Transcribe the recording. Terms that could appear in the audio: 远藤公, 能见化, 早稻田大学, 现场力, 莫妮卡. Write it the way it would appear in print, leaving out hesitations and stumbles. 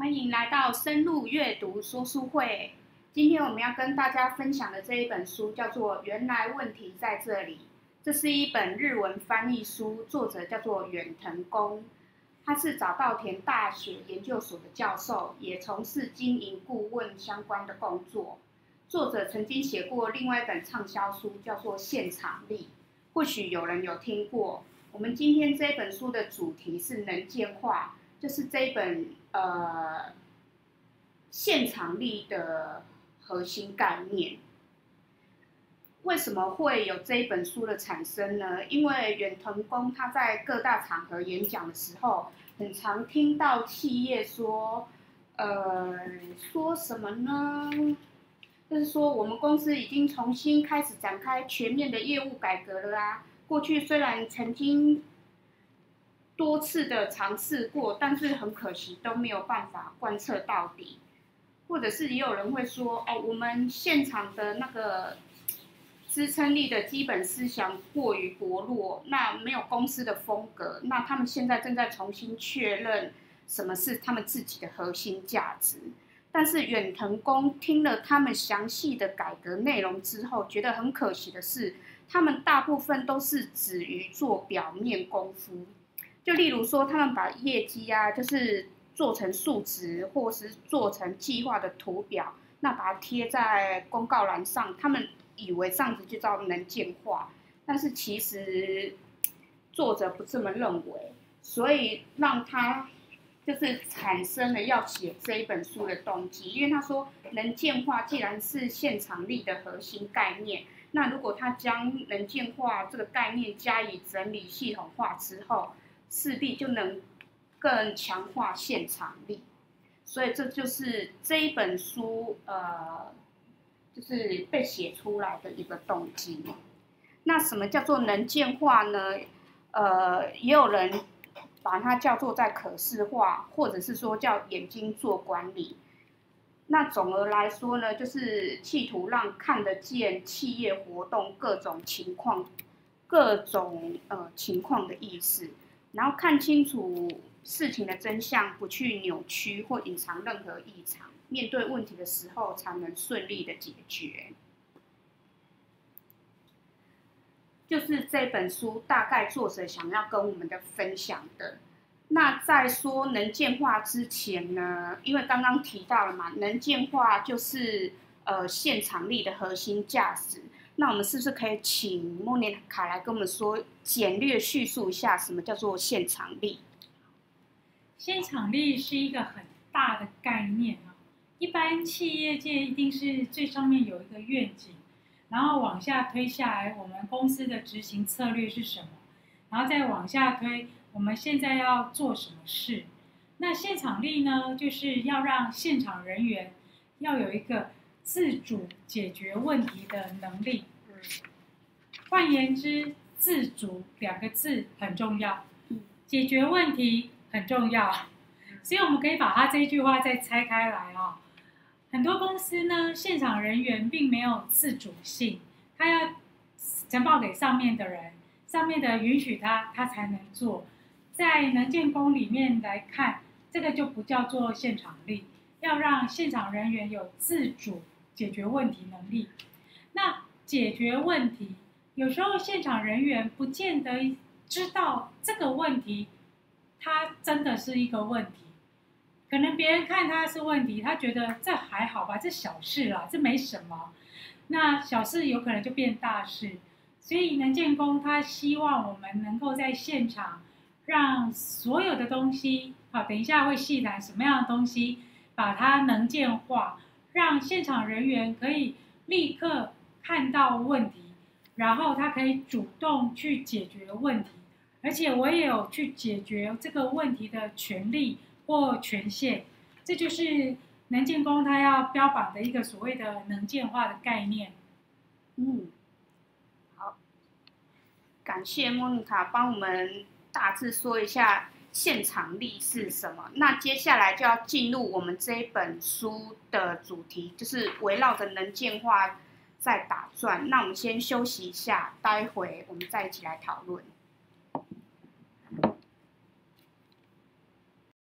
欢迎来到深入阅读说书会。今天我们要跟大家分享的这一本书叫做《原来问题在这里》，这是一本日文翻译书，作者叫做远藤公，他是早稻田大学研究所的教授，也从事经营顾问相关的工作。作者曾经写过另外一本畅销书，叫做《现场力》，或许有人有听过。我们今天这本书的主题是能见化，就是这一本现场力的核心概念。为什么会有这一本书的产生呢？因为远藤公他在各大场合演讲的时候，很常听到企业说，说什么呢？就是说我们公司已经重新开始展开全面的业务改革了啊。过去虽然曾经多次的尝试过，但是很可惜都没有办法贯彻到底，或者是也有人会说，哦，我们现场的那个支撑力的基本思想过于薄弱，那没有公司的风格，那他们现在正在重新确认什么是他们自己的核心价值。但是远藤公听了他们详细的改革内容之后，觉得很可惜的是，他们大部分都是止于做表面功夫。就例如说，他们把业绩啊，就是做成数值，或是做成计划的图表，那把它贴在公告栏上，他们以为这样子就叫能见化，但是其实作者不这么认为，所以让他就是产生了要写这一本书的动机。因为他说，能见化既然是现场力的核心概念，那如果他将能见化这个概念加以整理系统化之后，势必就能更强化现场力。所以这就是这一本书就是被写出来的一个动机。那什么叫做能见化呢？也有人把它叫做在可视化，或者是说叫眼睛做管理。那总而来说呢，就是企图让看得见企业活动各种情况的意思。然后看清楚事情的真相，不去扭曲或隐藏任何异常，面对问题的时候才能顺利的解决。就是这本书大概作者想要跟我们的分享的。那在说能见化之前呢，因为刚刚提到了嘛，能见化就是现场力的核心价值。那我们是不是可以请莫妮卡来跟我们说，简略叙述一下什么叫做现场力？现场力是一个很大的概念啊。一般企业界一定是最上面有一个愿景，然后往下推下来，我们公司的执行策略是什么，然后再往下推，我们现在要做什么事。那现场力呢，就是要让现场人员要有一个自主解决问题的能力。换言之，自主两个字很重要，解决问题很重要。所以我们可以把它这句话再拆开来哦。很多公司呢，现场人员并没有自主性，他要呈报给上面的人，上面的允许他，他才能做。在能见公里面来看，这个就不叫做现场力，要让现场人员有自主解决问题能力。那解决问题，有时候现场人员不见得知道这个问题，它真的是一个问题。可能别人看它是问题，他觉得这还好吧，这小事啦，这没什么。那小事有可能就变大事。所以能见公他希望我们能够在现场让所有的东西，好，等一下会细谈什么样的东西，把它能见化，让现场人员可以立刻看到问题，然后他可以主动去解决问题，而且我也有去解决这个问题的权利或权限。这就是能见公他要标榜的一个所谓的能见化的概念。好，感谢莫妮卡帮我们大致说一下现场力是什么？那接下来就要进入我们这一本书的主题，就是围绕着能见化在打转。那我们先休息一下，待会我们再一起来讨论。